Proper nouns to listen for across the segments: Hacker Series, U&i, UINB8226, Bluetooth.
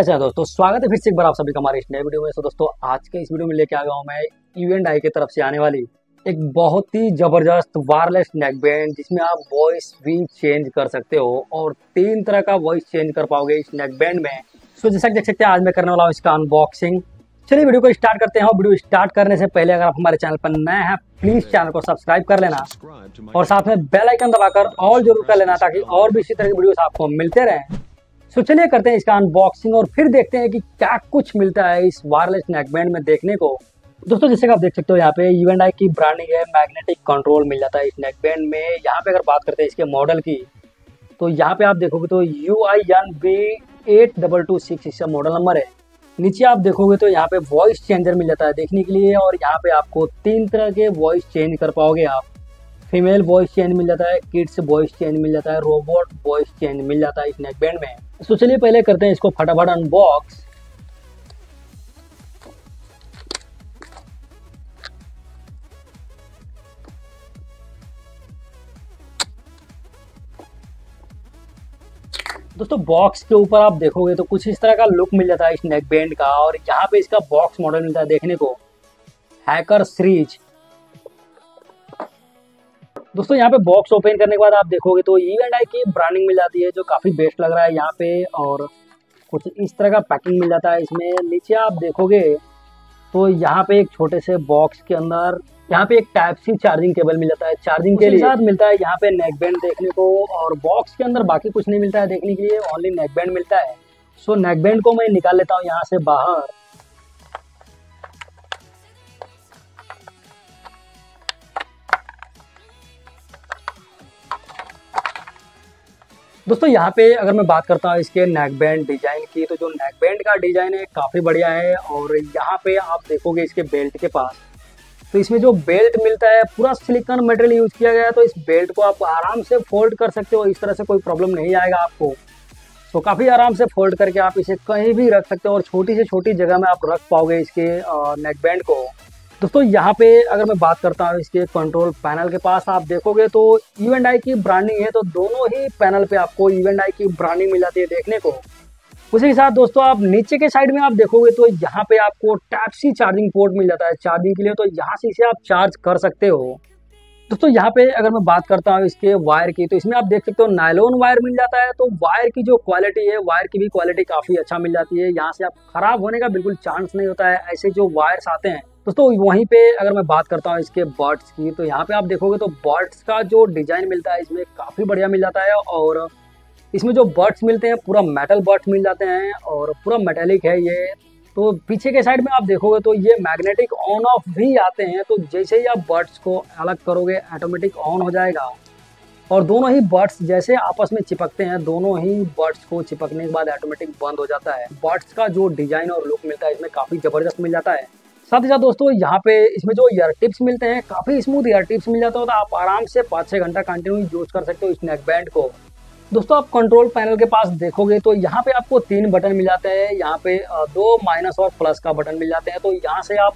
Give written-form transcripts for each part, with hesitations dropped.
नमस्कार दोस्तों, स्वागत है फिर से एक बार आप सभी का हमारे इस नए वीडियो में। तो दोस्तों आज के इस वीडियो में लेके आ गया हूँ मैं U&i की तरफ से आने वाली एक बहुत ही ज़बरदस्त वायरलेस नेकबैंड, जिसमें आप वॉइस भी चेंज कर सकते हो और 3 तरह का वॉइस चेंज कर पाओगे इस नेकबैंड में। सो जैसा कि देख सकते हैं आज मैं करने वाला हूँ इसका अनबॉक्सिंग। चलिए वीडियो को स्टार्ट करते हैं। और वीडियो स्टार्ट करने से पहले अगर आप हमारे चैनल पर नए हैं प्लीज़ चैनल को सब्सक्राइब कर लेना और साथ में बेल आइकन दबाकर ऑल जरूर कर लेना ताकि और भी इसी तरह की वीडियोस आपको मिलते रहें। सो चलिए करते हैं इसका अनबॉक्सिंग और फिर देखते हैं कि क्या कुछ मिलता है इस वायरलेस नेकबैंड में देखने को। दोस्तों जैसे कि आप देख सकते हो यहाँ पे U&i की ब्रांडिंग है, मैग्नेटिक कंट्रोल मिल जाता है इस नेकबैंड में। यहाँ पे अगर बात करते हैं इसके मॉडल की तो यहाँ पे आप देखोगे तो UINB8226 इसका मॉडल नंबर है। नीचे आप देखोगे तो यहाँ पे वॉइस चेंजर मिल जाता है देखने के लिए और यहाँ पे आपको 3 तरह के वॉइस चेंज कर पाओगे आप। फीमेल वॉइस चेंज मिल जाता है, किड्स वॉइस चेंज मिल जाता है, रोबोट वॉइस चेंज मिल जाता है इस नेकबैंड में। तो चलिए पहले करते हैं इसको फटाफट अनबॉक्स। दोस्तों बॉक्स के ऊपर आप देखोगे तो कुछ इस तरह का लुक मिल जाता है इस नेकबैंड का और यहाँ पे इसका बॉक्स मॉडल मिलता है देखने को, हैकर सीरीज। दोस्तों यहाँ पे बॉक्स ओपन करने के बाद आप देखोगे तो U&i की ब्रांडिंग मिल जाती है जो काफ़ी बेस्ट लग रहा है यहाँ पे और कुछ इस तरह का पैकिंग मिल जाता है इसमें। नीचे आप देखोगे तो यहाँ पे एक छोटे से बॉक्स के अंदर यहाँ पे एक टाइप-C चार्जिंग केबल मिल जाता है चार्जिंग के लिए। साथ मिलता है यहाँ पे नेकबैंड देखने को और बॉक्स के अंदर बाकी कुछ नहीं मिलता है देखने के लिए, ओनली नेकबैंड मिलता है। सो नेकबैंड को मैं निकाल लेता हूँ यहाँ से बाहर। दोस्तों यहाँ पे अगर मैं बात करता हूँ इसके नेकबैंड डिजाइन की तो जो नेकबैंड का डिजाइन है काफ़ी बढ़िया है। और यहाँ पे आप देखोगे इसके बेल्ट के पास तो इसमें जो बेल्ट मिलता है पूरा सिलिकॉन मटेरियल यूज किया गया है, तो इस बेल्ट को आप आराम से फोल्ड कर सकते हो। इस तरह से कोई प्रॉब्लम नहीं आएगा आपको। तो काफ़ी आराम से फोल्ड करके आप इसे कहीं भी रख सकते हो और छोटी से छोटी जगह में आप रख पाओगे इसके नेकबैंड को। दोस्तों यहाँ पे अगर मैं बात करता हूँ इसके कंट्रोल पैनल के पास आप देखोगे तो U&i की ब्रांडिंग है, तो दोनों ही पैनल पे आपको U&i की ब्रांडिंग मिल जाती है देखने को। उसी के साथ दोस्तों आप नीचे के साइड में आप देखोगे तो यहाँ पे आपको टाइप-C चार्जिंग पोर्ट मिल जाता है चार्जिंग के लिए, तो यहाँ से इसे आप चार्ज कर सकते हो। दोस्तों यहाँ पे अगर मैं बात करता हूँ इसके वायर की तो इसमें आप देख सकते हो नायलॉन वायर मिल जाता है। तो वायर की जो क्वालिटी है, वायर की भी क्वालिटी काफ़ी अच्छा मिल जाती है, यहाँ से आप ख़राब होने का बिल्कुल चांस नहीं होता है ऐसे जो वायर्स आते हैं। दोस्तों वहीं पे अगर मैं बात करता हूँ इसके बर्ड्स की तो यहाँ पे आप देखोगे तो बर्ड्स का जो डिज़ाइन मिलता है इसमें काफ़ी बढ़िया मिल जाता है। और इसमें जो बर्ड्स मिलते हैं पूरा मेटल बर्ड्स मिल जाते हैं और पूरा मेटेलिक है ये। तो पीछे के साइड में आप देखोगे तो ये मैग्नेटिक ऑन ऑफ भी आते हैं, तो जैसे ही आप बर्ड्स को अलग करोगे ऑटोमेटिक ऑन हो जाएगा। और दोनों ही बर्ड्स जैसे आपस में चिपकते हैं, दोनों ही बर्ड्स को चिपकने के बाद ऑटोमेटिक बंद हो जाता है। बर्ड्स का जो डिज़ाइन और लुक मिलता है इसमें काफ़ी ज़बरदस्त मिल जाता है। साथ ही साथ दोस्तों यहाँ पे इसमें जो ईयर टिप्स मिलते हैं काफ़ी स्मूथ ईयर टिप्स मिल जाता है, तो आप आराम से 5-6 घंटा कंटिन्यू यूज कर सकते हो इस नेकबैंड को। दोस्तों आप कंट्रोल पैनल के पास देखोगे तो यहाँ पे आपको 3 बटन मिल जाते हैं, यहाँ पे 2 माइनस और प्लस का बटन मिल जाते हैं, तो यहाँ से आप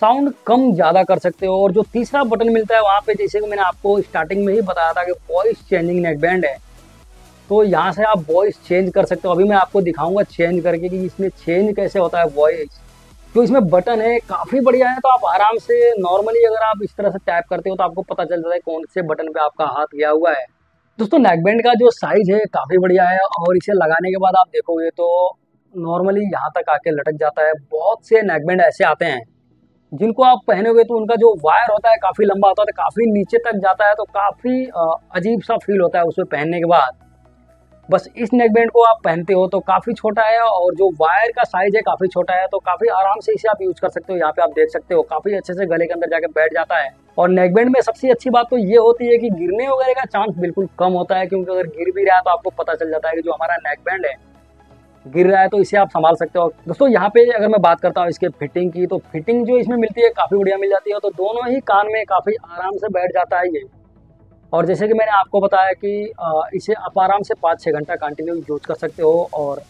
साउंड कम ज़्यादा कर सकते हो। और जो तीसरा बटन मिलता है वहाँ पर जैसे कि मैंने आपको स्टार्टिंग में ही बताया था कि वॉइस चेंजिंग नेकबैंड है, तो यहाँ से आप वॉइस चेंज कर सकते हो। अभी मैं आपको दिखाऊँगा चेंज करके कि इसमें चेंज कैसे होता है वॉइस। तो इसमें बटन है काफ़ी बढ़िया है, तो आप आराम से नॉर्मली अगर आप इस तरह से टैप करते हो तो आपको पता चल जाता है कौन से बटन पे आपका हाथ गया हुआ है। दोस्तों नेकबैंड का जो साइज़ है काफ़ी बढ़िया है और इसे लगाने के बाद आप देखोगे तो नॉर्मली यहाँ तक आके लटक जाता है। बहुत से नेकबैंड ऐसे आते हैं जिनको आप पहनोगे तो उनका जो वायर होता है काफ़ी लंबा होता है, तो काफ़ी नीचे तक जाता है, तो काफ़ी अजीब सा फील होता है उसमें पहनने के बाद। बस इस नेकबैंड को आप पहनते हो तो काफ़ी छोटा है और जो वायर का साइज़ है काफ़ी छोटा है, तो काफ़ी आराम से इसे आप यूज़ कर सकते हो। यहाँ पे आप देख सकते हो काफ़ी अच्छे से गले के अंदर जाके बैठ जाता है। और नेकबैंड में सबसे अच्छी बात तो ये होती है कि गिरने वगैरह का चांस बिल्कुल कम होता है, क्योंकि अगर गिर भी रहा है तो आपको पता चल जाता है कि जो हमारा नेकबैंड है गिर रहा है, तो इसे आप संभाल सकते हो। दोस्तों यहाँ पे अगर मैं बात करता हूँ इसके फिटिंग की तो फिटिंग जो इसमें मिलती है काफ़ी बढ़िया मिल जाती है, तो दोनों ही कान में काफ़ी आराम से बैठ जाता है ये। और जैसे कि मैंने आपको बताया कि इसे आप आराम से 5-6 घंटा कंटिन्यू यूज कर सकते हो और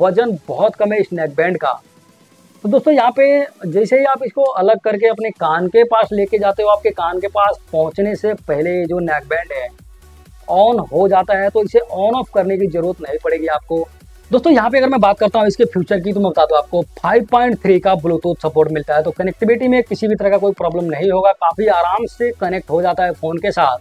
वज़न बहुत कम है इस नेकबैंड का। तो दोस्तों यहाँ पे जैसे ही आप इसको अलग करके अपने कान के पास लेके जाते हो, आपके कान के पास पहुँचने से पहले जो नेकबैंड है ऑन हो जाता है, तो इसे ऑन ऑफ करने की ज़रूरत नहीं पड़ेगी आपको। दोस्तों यहाँ पे अगर मैं बात करता हूँ इसके फ्यूचर की तो मैं बता दूँ आपको 5.3 का ब्लूटूथ सपोर्ट मिलता है, तो कनेक्टिविटी में किसी भी तरह का कोई प्रॉब्लम नहीं होगा, काफ़ी आराम से कनेक्ट हो जाता है फ़ोन के साथ।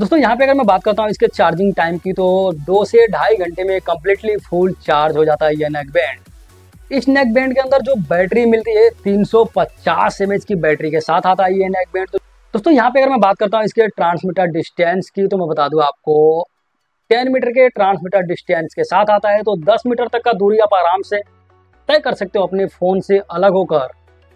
दोस्तों यहाँ पे अगर मैं बात करता हूँ इसके चार्जिंग टाइम की तो 2 से 2.5 घंटे में कम्प्लीटली फुल चार्ज हो जाता है यह नेक बैंड। इस नेक बैंड के अंदर जो बैटरी मिलती है 350 mAh की बैटरी के साथ आता है ये नेक बैंड। दोस्तों यहाँ पे अगर मैं बात करता हूँ इसके ट्रांसमीटर डिस्टेंस की तो मैं बता दूँ आपको 10 मीटर के ट्रांसमीटर डिस्टेंस के साथ आता है, तो 10 मीटर तक का दूरी आप आराम से तय कर सकते हो अपने फ़ोन से अलग होकर।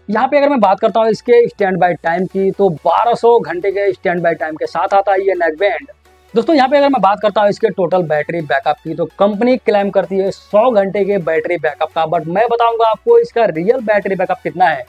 यहाँ पे अगर मैं बात करता हूँ इसके स्टैंड बाय टाइम की तो 1200 घंटे के स्टैंड बाय टाइम के साथ आता है ये नेकबैंड। दोस्तों यहाँ पे अगर मैं बात करता हूँ इसके टोटल बैटरी बैकअप की तो कंपनी क्लेम करती है 100 घंटे के बैटरी बैकअप का, बट मैं बताऊँगा आपको इसका रियल बैटरी बैकअप कितना है।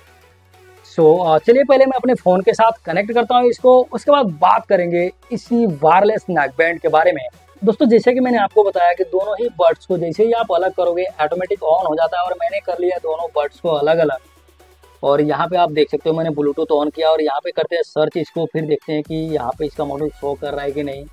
सो चलिए पहले मैं अपने फ़ोन के साथ कनेक्ट करता हूँ इसको, उसके बाद बात करेंगे इसी वायरलेस नेकबैंड के बारे में। दोस्तों जैसे कि मैंने आपको बताया कि दोनों ही बर्ड्स को जैसे ही आप अलग करोगे ऑटोमेटिक ऑन हो जाता है, और मैंने कर लिया दोनों बर्ड्स को अलग अलग। और यहाँ पे आप देख सकते हो मैंने ब्लूटूथ ऑन किया और यहाँ पे करते हैं सर्च इसको, फिर देखते हैं कि यहाँ पे इसका मॉडल शो कर रहा है कि नहीं।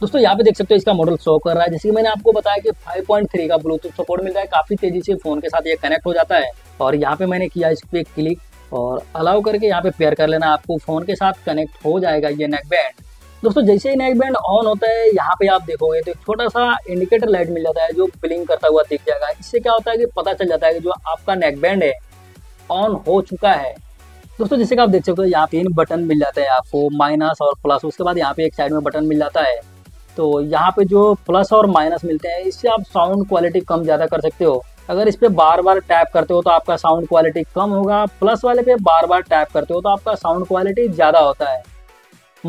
दोस्तों यहाँ पे देख सकते हो इसका मॉडल शो कर रहा है। जैसे कि मैंने आपको बताया कि 5.3 का ब्लूटूथ सपोर्ट मिलता है, काफ़ी तेज़ी से फ़ोन के साथ ये कनेक्ट हो जाता है। और यहाँ पर मैंने किया इस पर क्लिक और अलाउ करके यहाँ पर पेयर कर लेना, आपको फ़ोन के साथ कनेक्ट हो जाएगा ये नेकबैंड। दोस्तों जैसे ही नेक बैंड ऑन होता है यहाँ पे आप देखोगे तो एक छोटा सा इंडिकेटर लाइट मिल जाता है जो ब्लिंक करता हुआ दिख जाएगा। इससे क्या होता है कि पता चल जाता है कि जो आपका नेक बैंड है ऑन हो चुका है। दोस्तों जैसे कि आप देख सकते हो यहाँ पे 3 बटन मिल जाते हैं आपको, माइनस और प्लस, उसके बाद यहाँ पे एक साइड में बटन मिल जाता है। तो यहाँ पे जो प्लस और माइनस मिलते हैं इससे आप साउंड क्वालिटी कम ज़्यादा कर सकते हो। अगर इस पर बार बार टैप करते हो तो आपका साउंड क्वालिटी कम होगा, प्लस वाले पे बार बार टैप करते हो तो आपका साउंड क्वालिटी ज़्यादा होता है।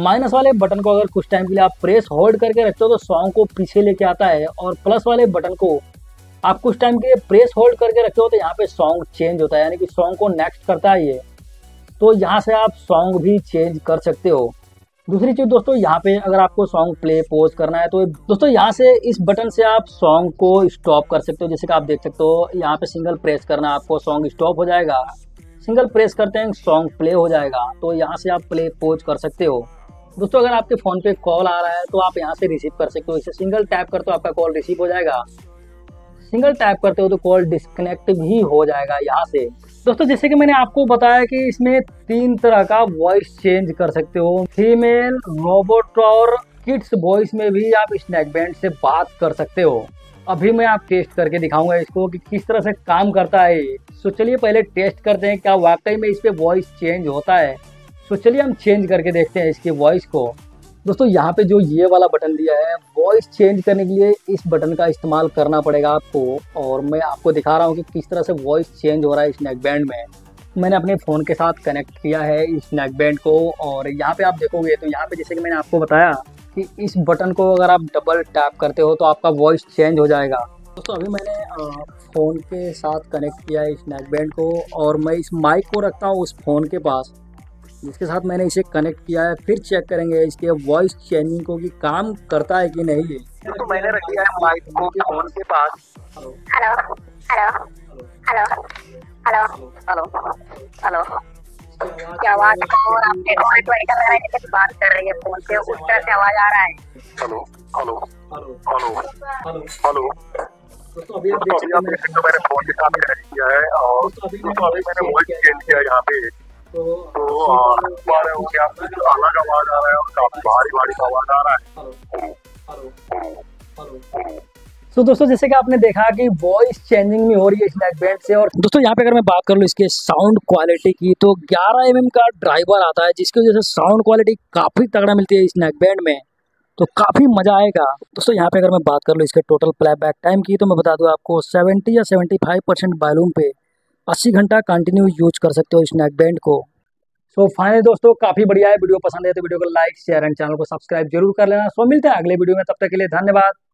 माइनस वाले बटन को अगर कुछ टाइम के लिए आप प्रेस होल्ड करके रखते हो तो सॉन्ग को पीछे लेके आता है, और प्लस वाले बटन को आप कुछ टाइम के लिए प्रेस होल्ड करके रखते हो तो यहाँ पे सॉन्ग चेंज होता है, यानी कि सॉन्ग को नेक्स्ट करता है ये, तो यहाँ से आप सॉन्ग भी चेंज कर सकते हो। दूसरी चीज़ दोस्तों यहाँ पे अगर आपको सॉन्ग प्ले पॉज करना है तो दोस्तों यहाँ से इस बटन से आप सॉन्ग को स्टॉप कर सकते हो। जैसे कि आप देख सकते हो यहाँ पे सिंगल प्रेस करना आपको सॉन्ग स्टॉप हो जाएगा, सिंगल प्रेस करते हैं सॉन्ग प्ले हो जाएगा, तो यहाँ से आप प्ले पॉज कर सकते हो। दोस्तों अगर आपके फ़ोन पे कॉल आ रहा है तो आप यहाँ से रिसीव कर सकते हो, इसे सिंगल टैप करते हो आपका कॉल रिसीव हो जाएगा, सिंगल टैप करते हो तो कॉल डिस्कनेक्ट भी हो जाएगा यहाँ से। दोस्तों जैसे कि मैंने आपको बताया कि इसमें 3 तरह का वॉइस चेंज कर सकते हो, फीमेल, रोबोट और किड्स वॉइस में भी आप इस नेकबैंड से बात कर सकते हो। अभी मैं आप टेस्ट करके दिखाऊंगा इसको कि किस तरह से काम करता है। सो चलिए पहले टेस्ट करते हैं क्या वाकई में इस पर वॉइस चेंज होता है। तो चलिए हम चेंज करके देखते हैं इसकी वॉइस को। दोस्तों यहाँ पे जो ये वाला बटन दिया है वॉइस चेंज करने के लिए इस बटन का इस्तेमाल करना पड़ेगा आपको, और मैं आपको दिखा रहा हूँ कि किस तरह से वॉइस चेंज हो रहा है इस नेकबैंड में। मैंने अपने फ़ोन के साथ कनेक्ट किया है इस नेकबैंड को, और यहाँ पे आप देखोगे तो यहाँ पे जैसे कि मैंने आपको बताया कि इस बटन को अगर आप डबल टैप करते हो तो आपका वॉइस चेंज हो जाएगा। दोस्तों अभी मैंने फ़ोन के साथ कनेक्ट किया है इस नेकबैंड को, और मैं इस माइक को रखता हूँ उस फ़ोन के पास जिसके साथ मैंने इसे कनेक्ट किया है, फिर चेक करेंगे इसके वॉइस चेंजिंग को कि काम करता है कि नहीं। तो मैंने रख दिया है माइक को फोन के पास। Hello hello hello hello hello, क्या आवाज आपके कॉल पर कर रहा है, जैसे बात कर रही है फोन पे उस तरह से आवाज आ रहा है। Hello hello hello hello. तो अभी मैंने फोन के साथ कनेक्ट किया है और मैंने वॉइस चेंज किया यहाँ पे, तो बारे हो गया अलग आवाज आ रहा है और काफी भारी भारी आवाज आ रहा है। तो दोस्तों जैसे कि आपने देखा कि वॉइस चेंजिंग में हो रही है इस नेकबैंड से। और दोस्तों यहाँ पे अगर मैं बात कर लूँ इसके साउंड क्वालिटी की तो 11 mm का ड्राइवर आता है, जिसकी वजह से साउंड क्वालिटी काफी तगड़ा मिलती है इस नेकबैंड में, तो काफ़ी मज़ा आएगा। दोस्तों यहाँ पे अगर मैं बात कर लूँ इसके टोटल प्लेबैक टाइम की तो मैं बता दूँ आपको 70 या 75% वॉल्यूम पे 80 घंटा कंटिन्यू यूज कर सकते हो इस नेकबैंड को। सो फाइनली दोस्तों काफ़ी बढ़िया है, वीडियो पसंद है तो वीडियो को लाइक, शेयर एंड चैनल को सब्सक्राइब जरूर कर लेना। सो मिलते हैं अगले वीडियो में, तब तक के लिए धन्यवाद।